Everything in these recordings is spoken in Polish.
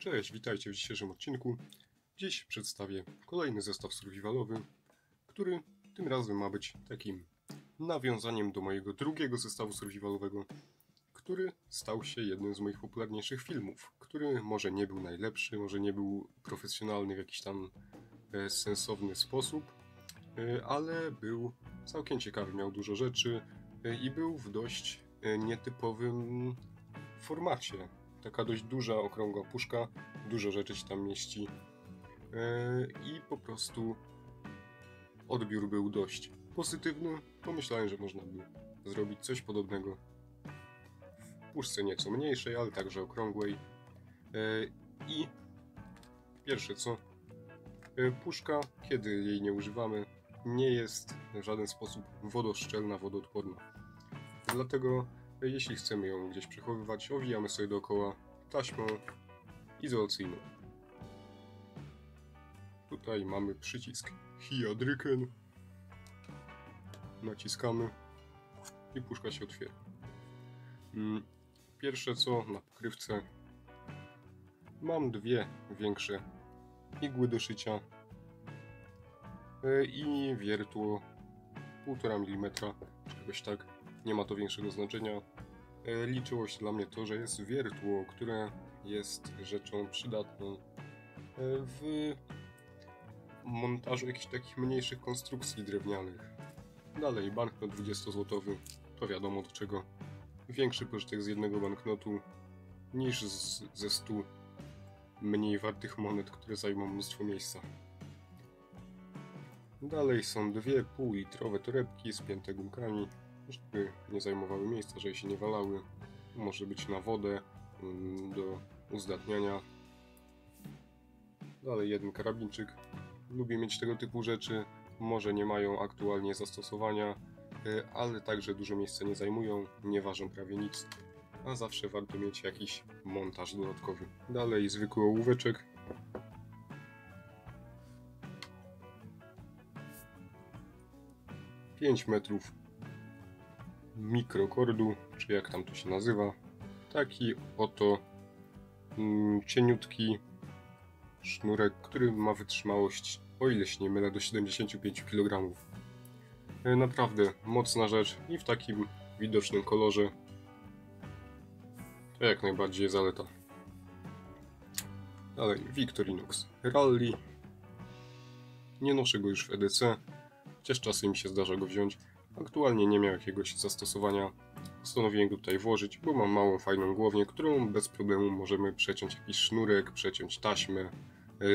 Cześć, witajcie w dzisiejszym odcinku. Dziś przedstawię kolejny zestaw survivalowy, który tym razem ma być takim nawiązaniem do mojego drugiego zestawu survivalowego, który stał się jednym z moich popularniejszych filmów, który może nie był najlepszy, może nie był profesjonalny w jakiś tam sensowny sposób, ale był całkiem ciekawy, miał dużo rzeczy i był w dość nietypowym formacie. Taka dość duża, okrągła puszka, dużo rzeczy się tam mieści i po prostu odbiór był dość pozytywny. Pomyślałem, że można by zrobić coś podobnego w puszce nieco mniejszej, ale także okrągłej. I pierwsze co, puszka, kiedy jej nie używamy, nie jest w żaden sposób wodoszczelna, wodoodporna. Dlatego jeśli chcemy ją gdzieś przechowywać, owijamy sobie dookoła taśmą izolacyjną. Tutaj mamy przycisk Hiodryken. Naciskamy i puszka się otwiera. Pierwsze co, na pokrywce mam dwie większe igły do szycia i wiertło 1,5 mm, czegoś tak. Nie ma to większego znaczenia. Liczyło się dla mnie to, że jest wiertło, które jest rzeczą przydatną w montażu jakichś takich mniejszych konstrukcji drewnianych. Dalej, banknot 20-złotowy, to wiadomo do czego. Większy pożytek z jednego banknotu niż ze 100 mniej wartych monet, które zajmą mnóstwo miejsca. Dalej są dwie półlitrowe torebki spięte gumkami, żeby nie zajmowały miejsca, żeby się nie walały. Może być na wodę, do uzdatniania. Dalej jeden karabinczyk. Lubię mieć tego typu rzeczy. Może nie mają aktualnie zastosowania, ale także dużo miejsca nie zajmują, nie ważą prawie nic. A zawsze warto mieć jakiś montaż dodatkowy. Dalej zwykły ołóweczek. . 5 metrów mikrokordu, czy jak tam to się nazywa, taki oto cieniutki sznurek, który ma wytrzymałość, o ile się nie mylę, do 75 kg. Naprawdę mocna rzecz i w takim widocznym kolorze to jak najbardziej zaleta. Dalej Victorinox Rally, nie noszę go już w EDC, chociaż czasem mi się zdarza go wziąć. Aktualnie nie miał jakiegoś zastosowania, postanowiłem go tutaj włożyć, bo mam małą, fajną głownię, którą bez problemu możemy przeciąć jakiś sznurek, przeciąć taśmę,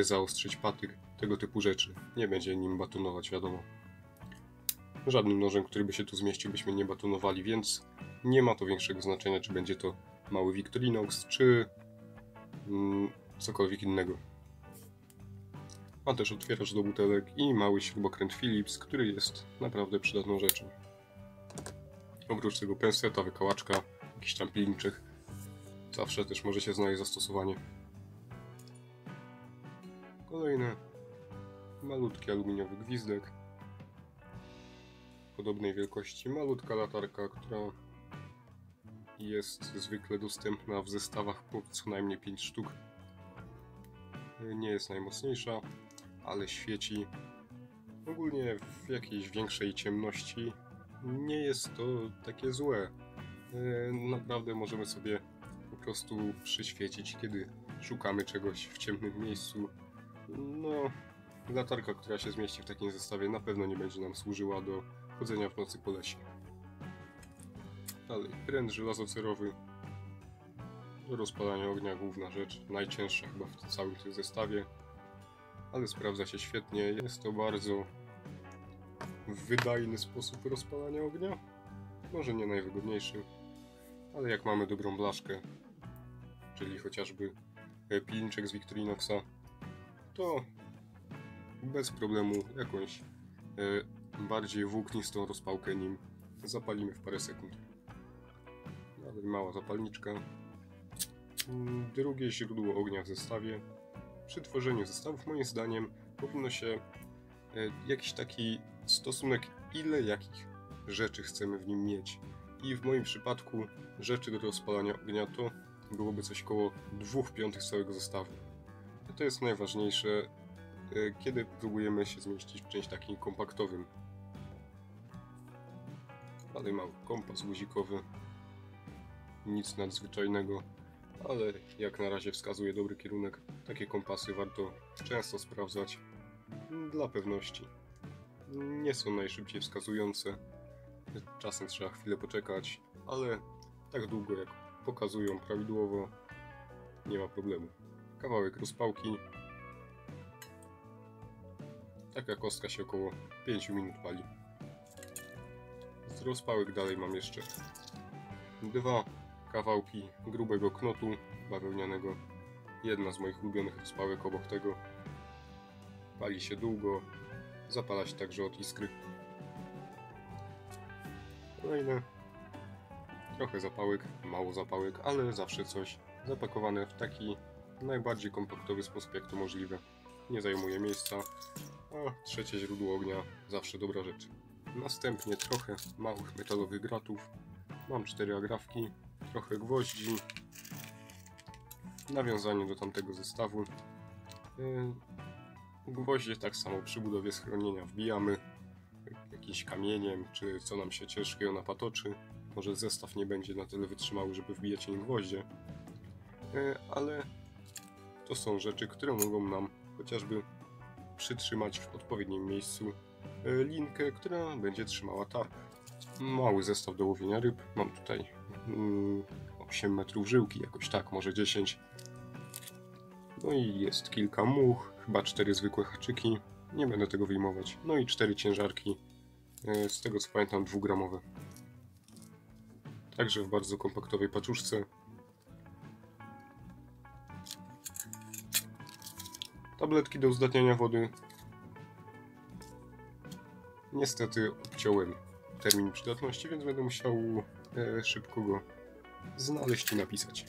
zaostrzyć patyk, tego typu rzeczy. Nie będzie nim batonować, wiadomo. Żadnym nożem, który by się tu zmieścił, byśmy nie batonowali, więc nie ma to większego znaczenia, czy będzie to mały Victorinox, czy cokolwiek innego. Ma też otwieracz do butelek i mały śrubokręt Philips, który jest naprawdę przydatną rzeczą. Oprócz tego penseta, wykałaczka, jakiś tam pilniczek. Zawsze też może się znaleźć zastosowanie. Kolejny malutki aluminiowy gwizdek. Podobnej wielkości malutka latarka, która jest zwykle dostępna w zestawach po co najmniej 5 sztuk. Nie jest najmocniejsza, ale świeci. Ogólnie w jakiejś większej ciemności nie jest to takie złe. Naprawdę możemy sobie po prostu przyświecić, kiedy szukamy czegoś w ciemnym miejscu. No, latarka, która się zmieści w takim zestawie, na pewno nie będzie nam służyła do chodzenia w nocy po lesie. Dalej, pręt żelazocerowy do rozpalania ognia, główna rzecz, najcięższa chyba w całym tym zestawie, ale sprawdza się świetnie. Jest to bardzo wydajny sposób rozpalania ognia, może nie najwygodniejszy, ale jak mamy dobrą blaszkę, czyli chociażby pilniczek z Victorinoxa, to bez problemu jakąś bardziej włóknistą rozpałkę nim zapalimy w parę sekund. Nawet mała zapalniczka. Drugie źródło ognia w zestawie. Przy tworzeniu zestawów moim zdaniem powinno się jakiś taki stosunek, ile jakich rzeczy chcemy w nim mieć. I w moim przypadku rzeczy do rozpalania ognia to byłoby coś koło 2/5 całego zestawu. I to jest najważniejsze, kiedy próbujemy się zmieścić w czymś takim kompaktowym. Dalej mam kompas guzikowy, nic nadzwyczajnego, ale jak na razie wskazuje dobry kierunek. Takie kompasy warto często sprawdzać dla pewności. Nie są najszybciej wskazujące, czasem trzeba chwilę poczekać, ale tak długo jak pokazują prawidłowo, nie ma problemu. Kawałek rozpałki. Taka kostka się około 5 minut pali. Z rozpałek dalej mam jeszcze 2 kawałki grubego knotu bawełnianego. Jedna z moich ulubionych rozpałek obok tego. Pali się długo, zapala się także od iskry. Kolejne. Trochę zapałek, mało zapałek, ale zawsze coś zapakowane w taki najbardziej kompaktowy sposób jak to możliwe. Nie zajmuje miejsca, a trzecie źródło ognia zawsze dobra rzecz. Następnie trochę małych metalowych gratów. Mam 4 agrafki, trochę gwoździ. Nawiązanie do tamtego zestawu. Gwoździe tak samo przy budowie schronienia wbijamy jakimś kamieniem, czy co nam się ciężkiego napatoczy. Może zestaw nie będzie na tyle wytrzymały, żeby wbijać im gwoździe. Ale to są rzeczy, które mogą nam chociażby przytrzymać w odpowiednim miejscu linkę, która będzie trzymała tarp. Mały zestaw do łowienia ryb. Mam tutaj 8 metrów żyłki, jakoś tak, może 10. No i jest kilka much, chyba 4 zwykłe haczyki. Nie będę tego wyjmować. No i 4 ciężarki, z tego co pamiętam 2-gramowe. Także w bardzo kompaktowej paczuszce. Tabletki do uzdatniania wody. Niestety obciąłem termin przydatności, więc będę musiał szybko go znaleźć i napisać.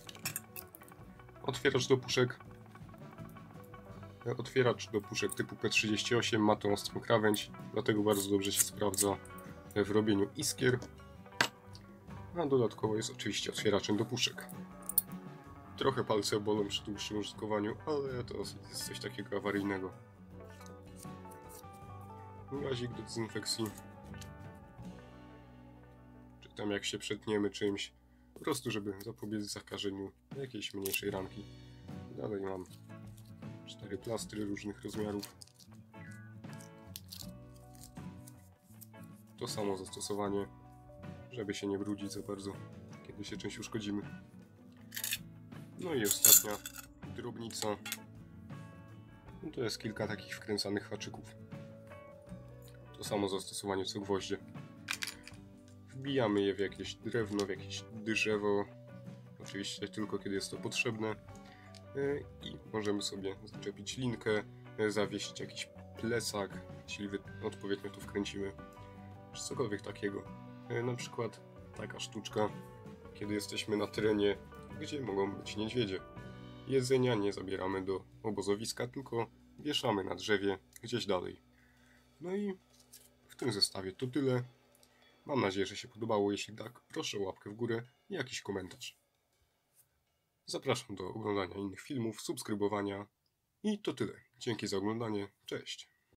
Otwieracz do puszek. Otwieracz do puszek typu P38 ma tą ostrą krawędź, dlatego bardzo dobrze się sprawdza w robieniu iskier. A dodatkowo jest oczywiście otwieraczem do puszek. Trochę palce bolą przy dłuższym użytkowaniu, ale to jest coś takiego awaryjnego. Gazik do dezynfekcji. Czy tam jak się przetniemy czymś, po prostu żeby zapobiec zakażeniu jakiejś mniejszej ranki. Dalej mam 4 plastry różnych rozmiarów. To samo zastosowanie, żeby się nie brudzić za bardzo, kiedy się czymś uszkodzimy. No i ostatnia drobnica. No to jest kilka takich wkręcanych haczyków. To samo zastosowanie co gwoździe. Wbijamy je w jakieś drewno, w jakieś drzewo. Oczywiście tylko kiedy jest to potrzebne. I możemy sobie zaczepić linkę, zawiesić jakiś plecak, czyli odpowiednio tu wkręcimy. Czy cokolwiek takiego. Na przykład taka sztuczka, kiedy jesteśmy na terenie, gdzie mogą być niedźwiedzie. Jedzenia nie zabieramy do obozowiska, tylko wieszamy na drzewie gdzieś dalej. No i w tym zestawie to tyle. Mam nadzieję, że się podobało. Jeśli tak, proszę o łapkę w górę i jakiś komentarz. Zapraszam do oglądania innych filmów, subskrybowania i to tyle. Dzięki za oglądanie. Cześć.